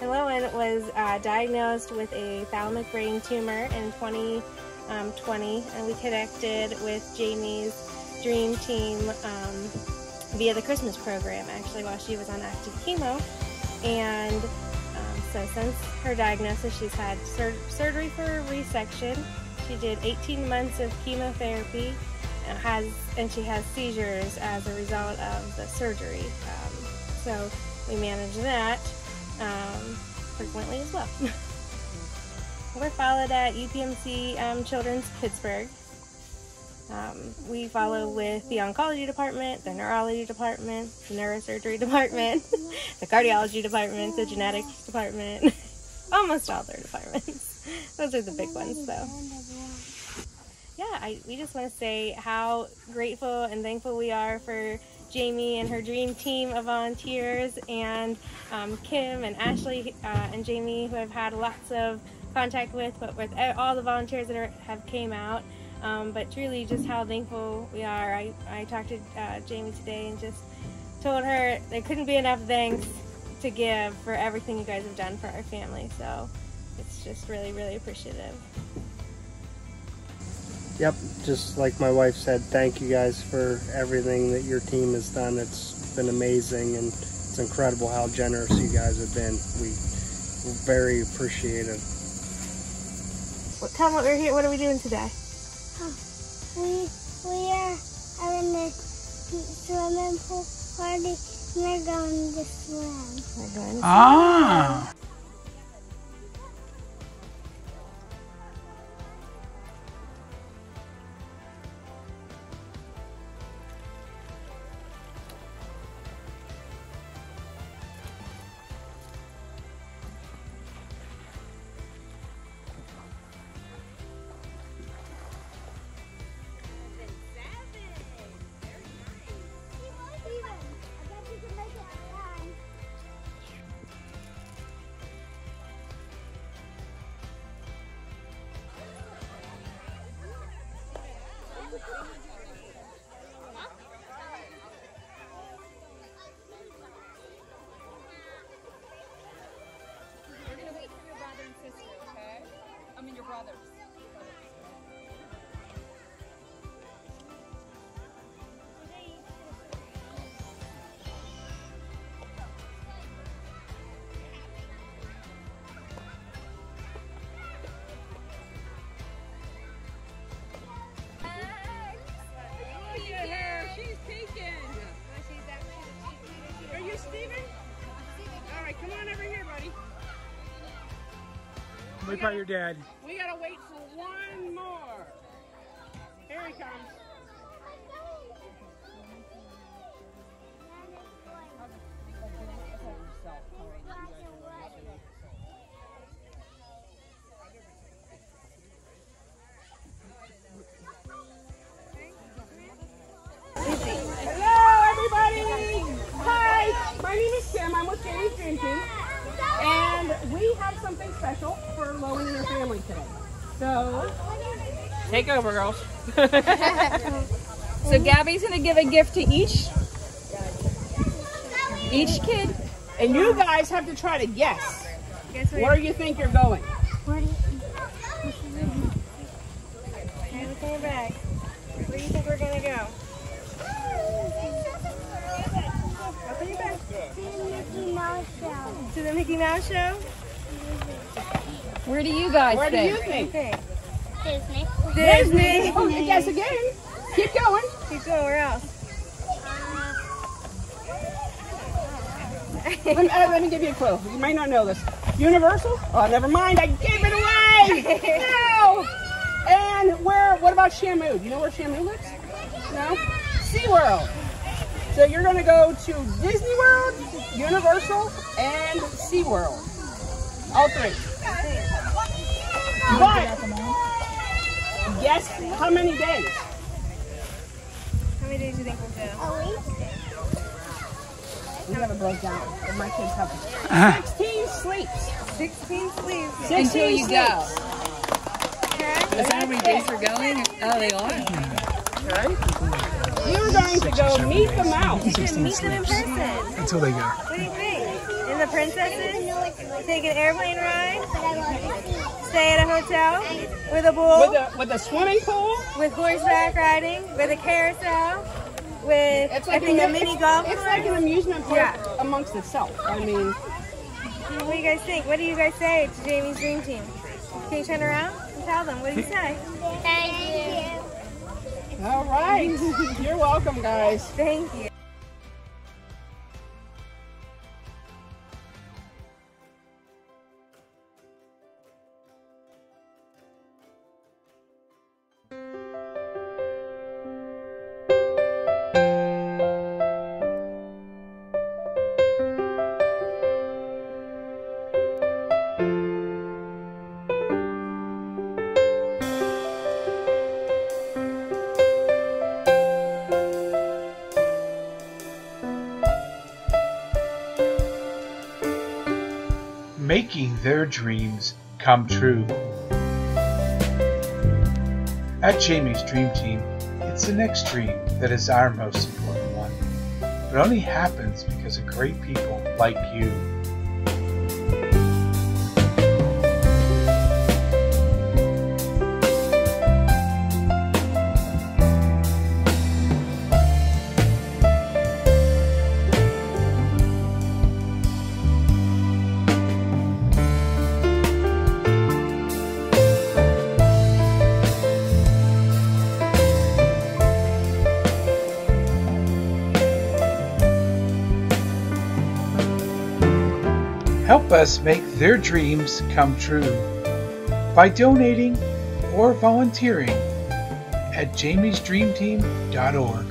And Lowin was diagnosed with a thalamic brain tumor in 2020, and we connected with Jamie's Dream Team via the Christmas program, actually, while she was on active chemo. And so since her diagnosis, she's had surgery for a resection. She did 18 months of chemotherapy, and she has seizures as a result of the surgery. So we manage that frequently as well. We're followed at UPMC Children's Pittsburgh. We follow with the oncology department, the neurology department, the neurosurgery department, the cardiology department, the genetics department, almost all their departments. Those are the big ones, though. Yeah, we just want to say how grateful and thankful we are for Jamie and her dream team of volunteers, and Kim and Ashley and Jamie, who I've had lots of contact with, but with all the volunteers that have came out. But truly, just how thankful we are. I talked to Jamie today and just told her there couldn't be enough thanks to give for everything you guys have done for our family. So it's just really, really appreciative. Yep, just like my wife said, thank you guys for everything that your team has done. It's been amazing, and it's incredible how generous you guys have been. We're very appreciative. Well, tell them what we're here. What are we doing today? We are having a swimming pool party, and we're going to swim. We're going to swim. Ah! Wait by your dad. We gotta wait for one more. Here he comes. Hello, everybody. Hi, my name is Kim. I'm with Jamie's Dream Team. And we have something special for Lowin and her family today. So, take over, girls. So Gabby's gonna give a gift to each kid, and you guys have to try to guess where you think you're going. Where do you think we're gonna go? To the Mickey Mouse show? Where do you guys think? Where do you think? Disney. Oh, you guys again. Keep going. Keep going. Where else? Let me give you a clue. You might not know this. Universal? Oh, never mind. I gave it away. No. And what about Shamu? Do you know where Shamu lives? No? SeaWorld. So you're going to go to Disney World, Universal, and SeaWorld. All three. But guess how many days? How many days do you think we'll go? A week. We never broke down. My kids have 16 sleeps. 16 sleeps. 16 until you go. Okay. Is that how many days we're going? Oh, they are. Okay. You're going to go meet them in person. Until they go. What do you think? In the the princesses, take an airplane ride, stay at a hotel with a pool, with a swimming pool, with horseback riding, with a carousel, with I think a mini golf. It's like an amusement park amongst itself. I mean, what do you guys think? What do you guys say to Jamie's Dream Team? Can you turn around and tell them? What do you say? Thank you. All right. You're welcome, guys. Thank you. Making their dreams come true. At Jamie's Dream Team, it's the next dream that is our most important one, but only happens because of great people like you. Help us make their dreams come true by donating or volunteering at jamiesdreamteam.org.